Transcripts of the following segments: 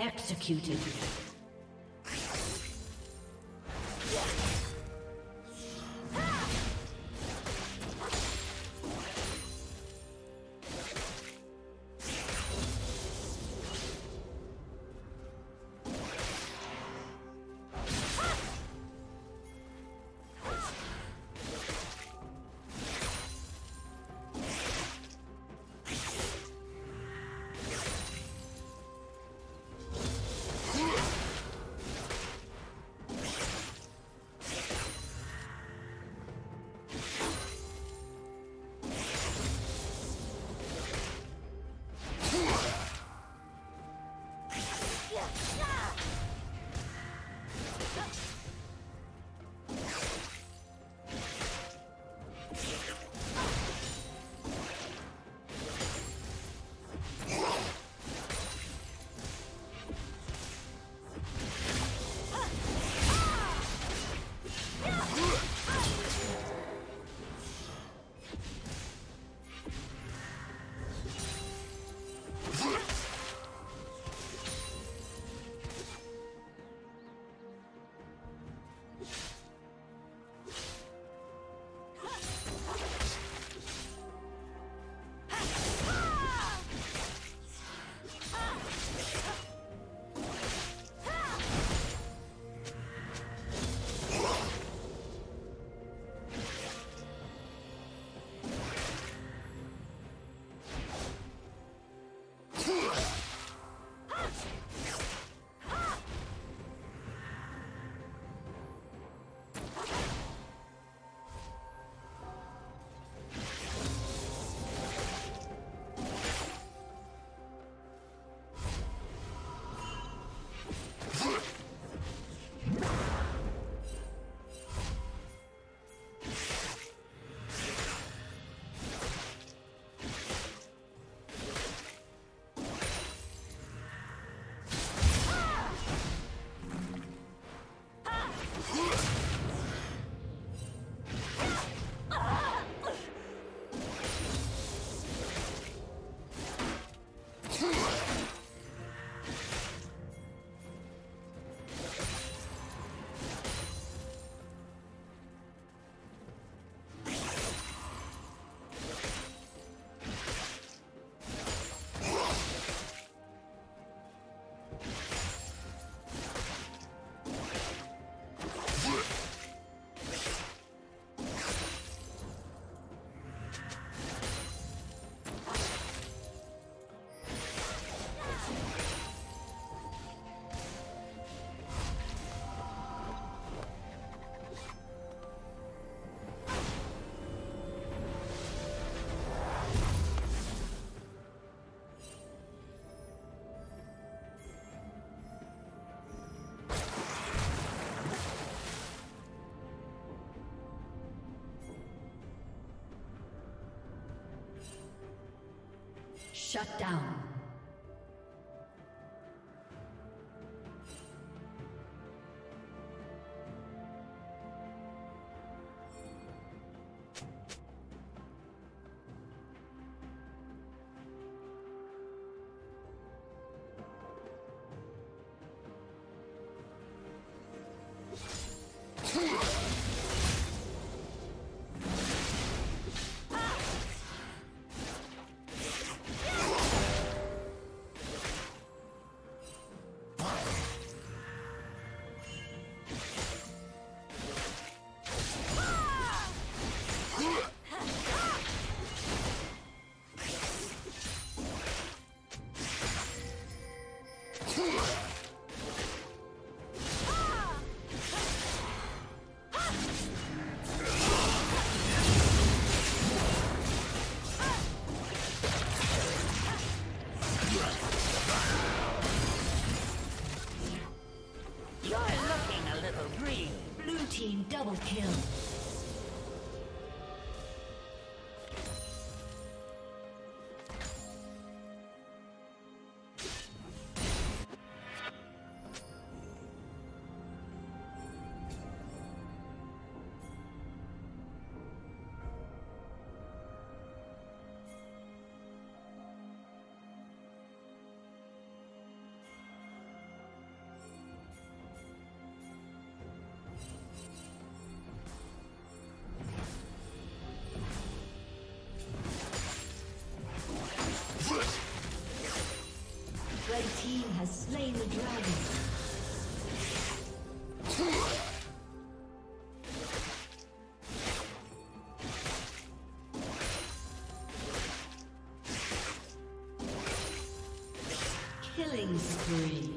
Executed. Shut down. Double kill. team has slain the dragon. Killing spree.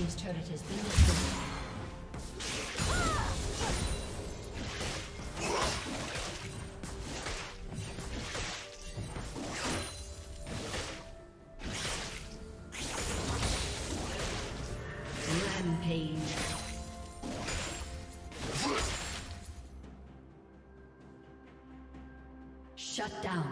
His turret has been destroyed. Shut down.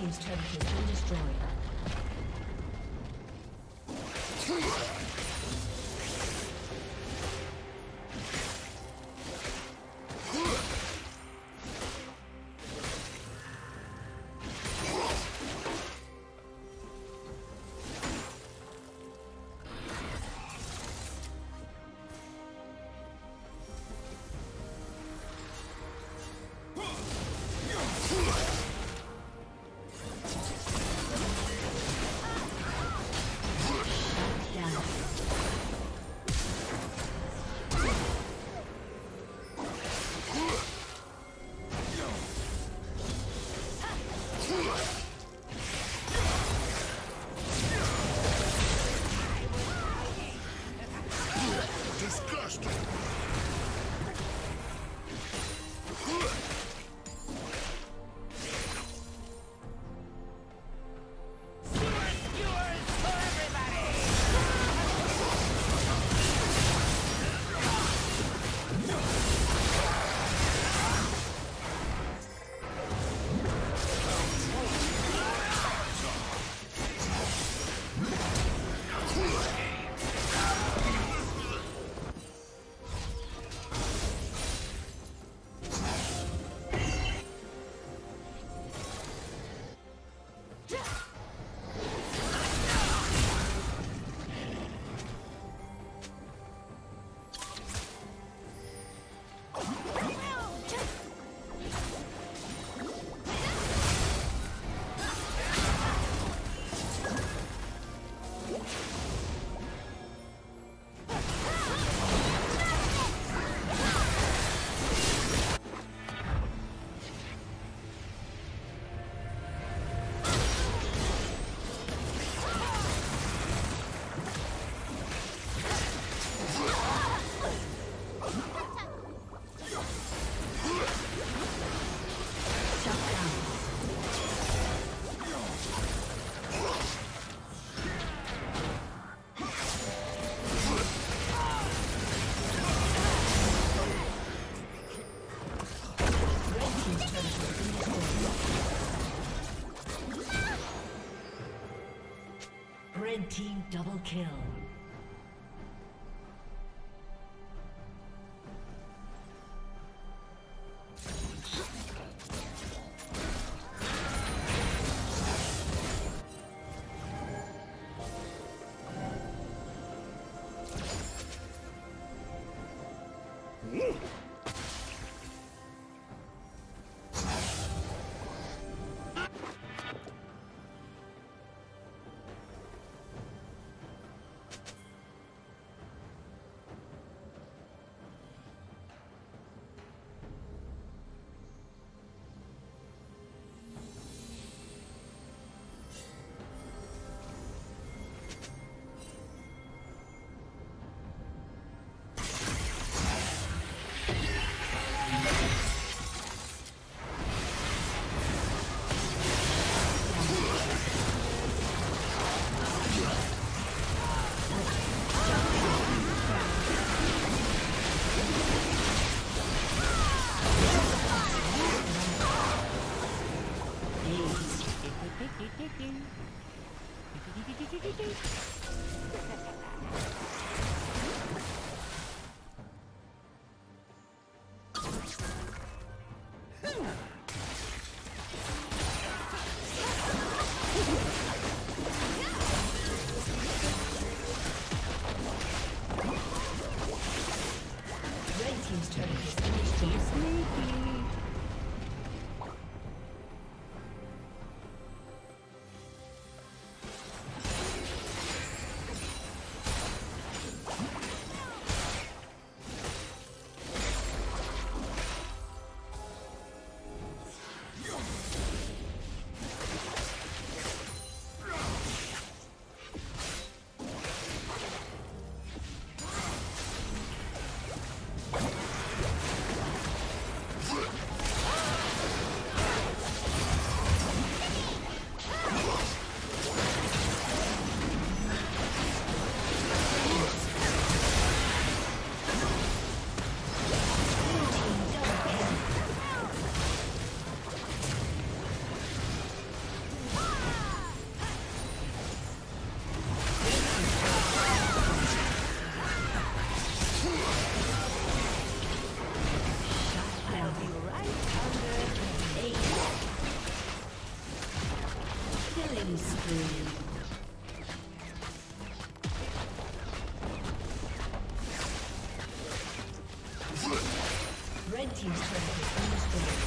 team's turret has been destroyed. Team double kill. Killing spree. Red team's turret has been destroyed.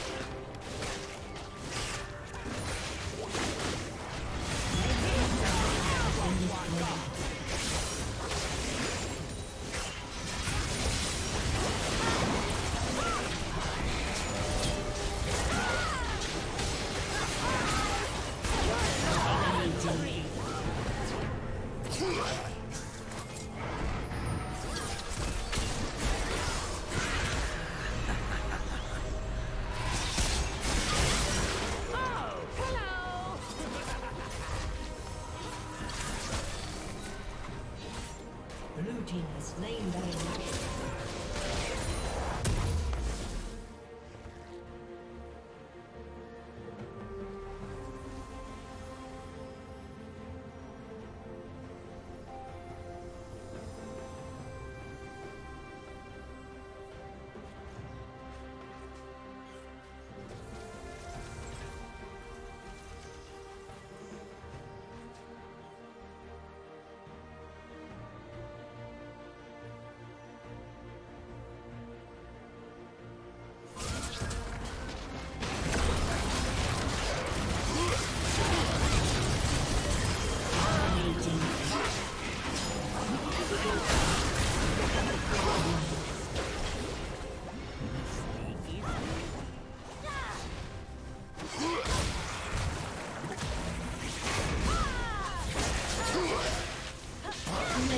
Name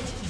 that